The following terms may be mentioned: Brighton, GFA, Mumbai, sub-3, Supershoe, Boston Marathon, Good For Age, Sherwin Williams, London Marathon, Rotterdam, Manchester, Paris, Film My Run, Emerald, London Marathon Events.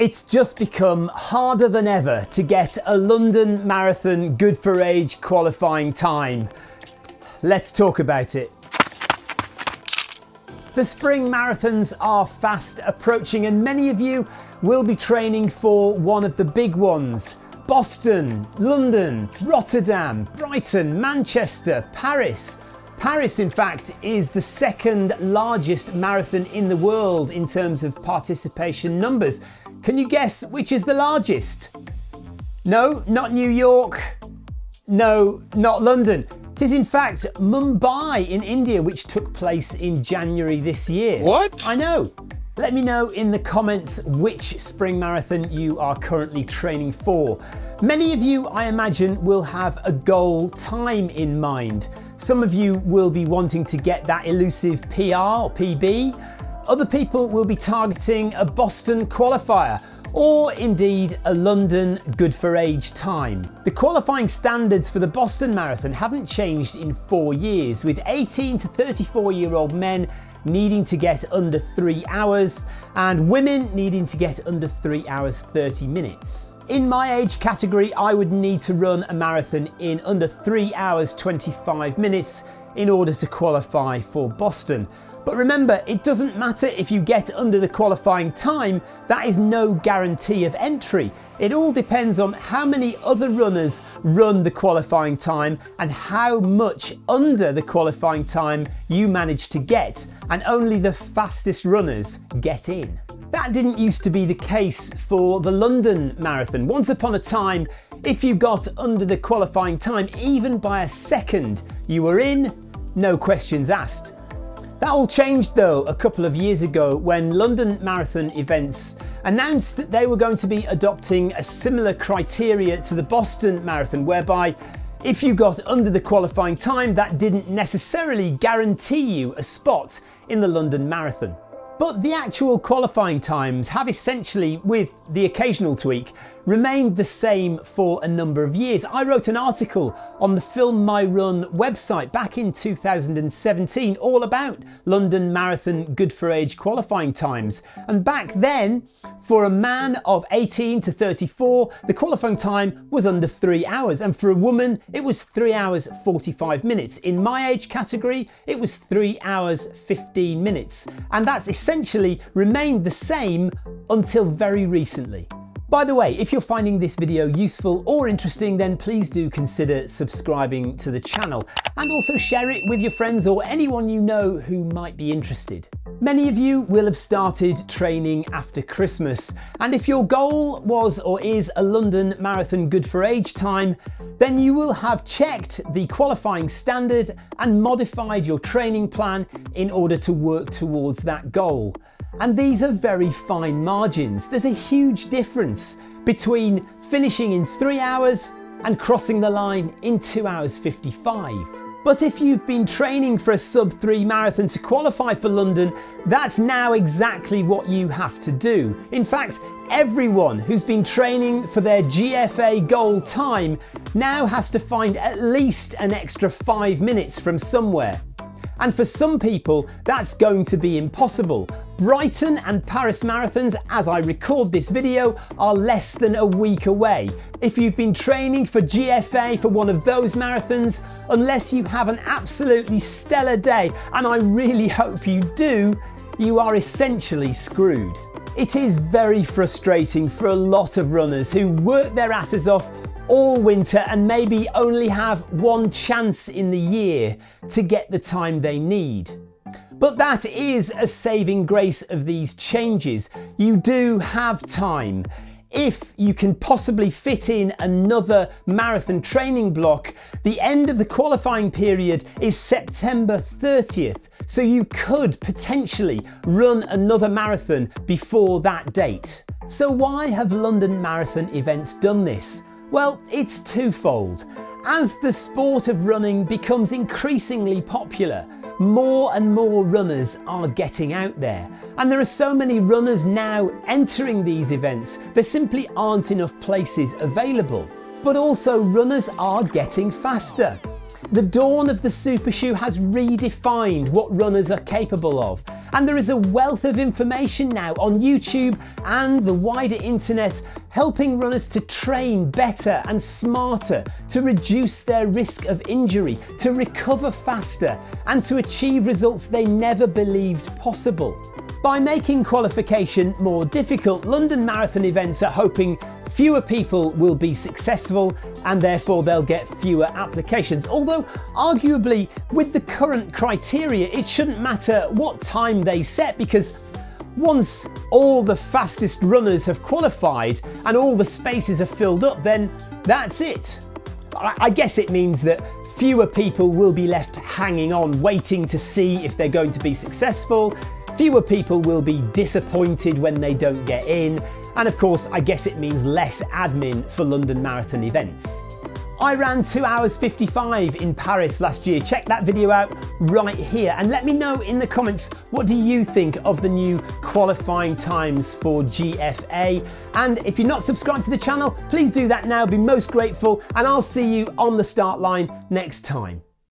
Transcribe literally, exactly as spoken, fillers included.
It's just become harder than ever to get a London Marathon Good For Age qualifying time. Let's talk about it. The spring marathons are fast approaching and many of you will be training for one of the big ones. Boston, London, Rotterdam, Brighton, Manchester, Paris. Paris, in fact, is the second largest marathon in the world in terms of participation numbers. Can you guess which is the largest? No, not New York. No, not London. It is in fact Mumbai in India, which took place in January this year. What? I know. Let me know in the comments which spring marathon you are currently training for. Many of you, I imagine, will have a goal time in mind. Some of you will be wanting to get that elusive P R or P B. Other people will be targeting a Boston qualifier or indeed a London Good For Age time. The qualifying standards for the Boston Marathon haven't changed in four years, with eighteen to thirty-four year old men needing to get under three hours and women needing to get under three hours thirty minutes. In my age category, I would need to run a marathon in under three hours twenty-five minutes in order to qualify for Boston. But remember, it doesn't matter if you get under the qualifying time, that is no guarantee of entry. It all depends on how many other runners run the qualifying time and how much under the qualifying time you manage to get, and only the fastest runners get in. That didn't used to be the case for the London Marathon. Once upon a time, if you got under the qualifying time, even by a second, you were in, no questions asked. That all changed though a couple of years ago when London Marathon Events announced that they were going to be adopting a similar criteria to the Boston Marathon, whereby if you got under the qualifying time, that didn't necessarily guarantee you a spot in the London Marathon. But the actual qualifying times have essentially, with the occasional tweak, remained the same for a number of years. I wrote an article on the Film My Run website back in two thousand seventeen all about London Marathon Good For Age qualifying times. And back then, for a man of eighteen to thirty-four, the qualifying time was under three hours. And for a woman, it was three hours forty-five minutes. In my age category, it was three hours fifteen minutes. And that's essentially remained the same until very recently. By the way, if you're finding this video useful or interesting, then please do consider subscribing to the channel and also share it with your friends or anyone you know who might be interested. Many of you will have started training after Christmas, and if your goal was or is a London Marathon Good For Age time, then you will have checked the qualifying standard and modified your training plan in order to work towards that goal. And these are very fine margins. There's a huge difference between finishing in three hours and crossing the line in two hours fifty-five. But if you've been training for a sub three marathon to qualify for London, that's now exactly what you have to do. In fact, everyone who's been training for their G F A goal time now has to find at least an extra five minutes from somewhere. And for some people, that's going to be impossible. Brighton and Paris marathons, as I record this video, are less than a week away. If you've been training for G F A for one of those marathons, unless you have an absolutely stellar day, and I really hope you do, you are essentially screwed. It is very frustrating for a lot of runners who work their asses off all winter and maybe only have one chance in the year to get the time they need. But that is a saving grace of these changes. You do have time. If you can possibly fit in another marathon training block, the end of the qualifying period is September thirtieth, so you could potentially run another marathon before that date. So why have London Marathon Events done this? Well, it's twofold. As the sport of running becomes increasingly popular, more and more runners are getting out there. And there are so many runners now entering these events, there simply aren't enough places available. But also runners are getting faster. The dawn of the Supershoe has redefined what runners are capable of, and there is a wealth of information now on YouTube and the wider internet helping runners to train better and smarter, to reduce their risk of injury, to recover faster, and to achieve results they never believed possible. By making qualification more difficult, London Marathon Events are hoping fewer people will be successful and therefore they'll get fewer applications. Although arguably with the current criteria, it shouldn't matter what time they set, because once all the fastest runners have qualified and all the spaces are filled up, then that's it. I guess it means that fewer people will be left hanging on, waiting to see if they're going to be successful. Fewer people will be disappointed when they don't get in, and of course I guess it means less admin for London Marathon Events. I ran two hours fifty-five in Paris last year. Check that video out right here and let me know in the comments, what do you think of the new qualifying times for G F A? And if you're not subscribed to the channel, please do that now, I'd be most grateful, and I'll see you on the start line next time.